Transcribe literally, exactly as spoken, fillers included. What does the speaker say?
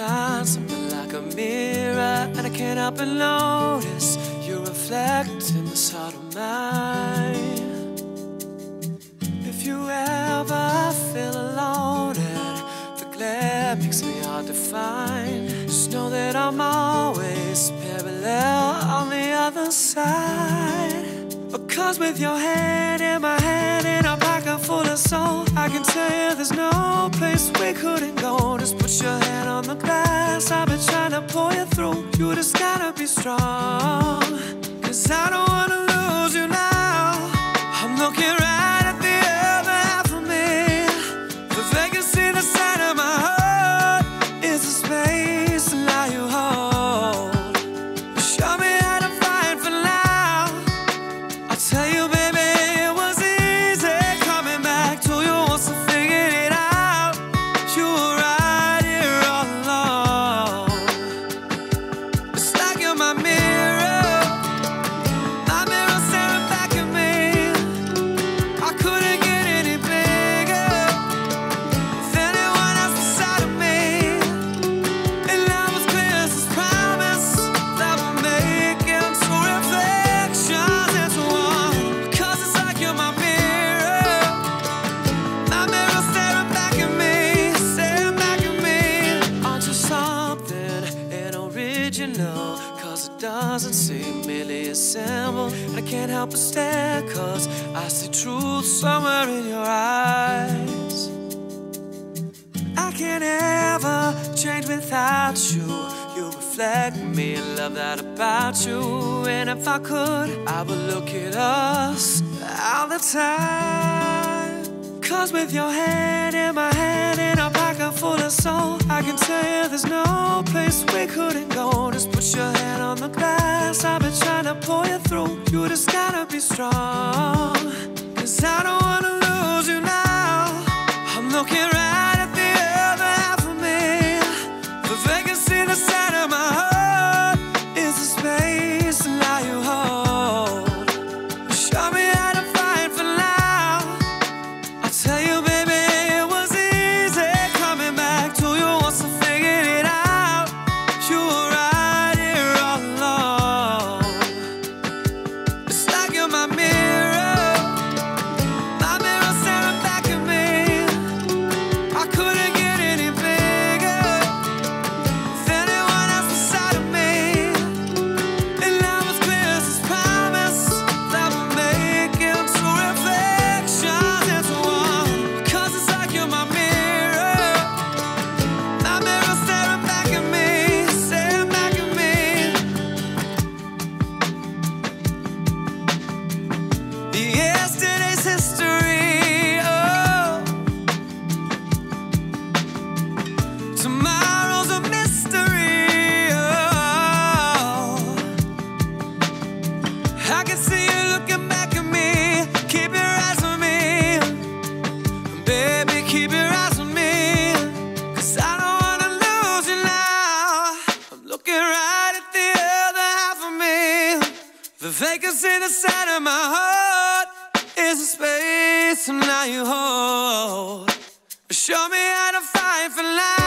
shine something like a mirror, and I can't help but notice you reflect in this heart of mine. If you ever feel alone and the glare makes me hard to find, just know that I'm always parallel on the other side. Because with your hand in my hand and a pocket full of soul, I can tell you there's no place we couldn't go. Just put your hand on the glass, I've been trying to pull you through. You just gotta be strong, cause I don't wanna lose you now. I'm looking right at the other half of me, the vacancy the side of my heart is a space and now you hold. You show me how to fight for now. I tell you baby, it was easy coming back to you once I figured it out. You were right here all along. It's like you're my mirror, my mirror staring back at me. I couldn't get any bigger with anyone else inside of me. And love was clear as this promise that we're making, two reflections as one. Cause it's like you're my mirror, my mirror staring back at me, staring back at me. Onto something inoriginal, cause it doesn't seem merely a symbol. And I can't help but stare, cause I see truth somewhere in your eyes. I can't ever change without you. You reflect me and love that about you. And if I could, I would look at us all the time. Cause with your hand in my hand and a pocket full of soul, I can tell you there's no place we couldn't go. Just put your hand on the glass, I've been trying to pull you through. You just gotta be strong, cause I don't wanna lose you now. I'm looking right at the other half of me, the vacancy the side of my heart is the space and now you hold. You show me how to fight for now. I tell you baby, it was easy coming back to you once I figured it out. You were right here all along. It's like you're my mirror, my mirror staring back at me. I couldn't get any bigger with anyone else inside of me. And love was clear as this promise that we're making, two reflections as one. Cause it's like you're my mirror, my mirror staring back at me, staring back at me. Yesterday's history, oh, tomorrow's a mystery, oh, I can see you looking back at me. Keep your eyes on me, baby, keep your eyes on me, cause I don't wanna lose you now. I'm looking right at the other half of me, the vacancy the side of my heart is a space and now you hold. Show me how to fight for life.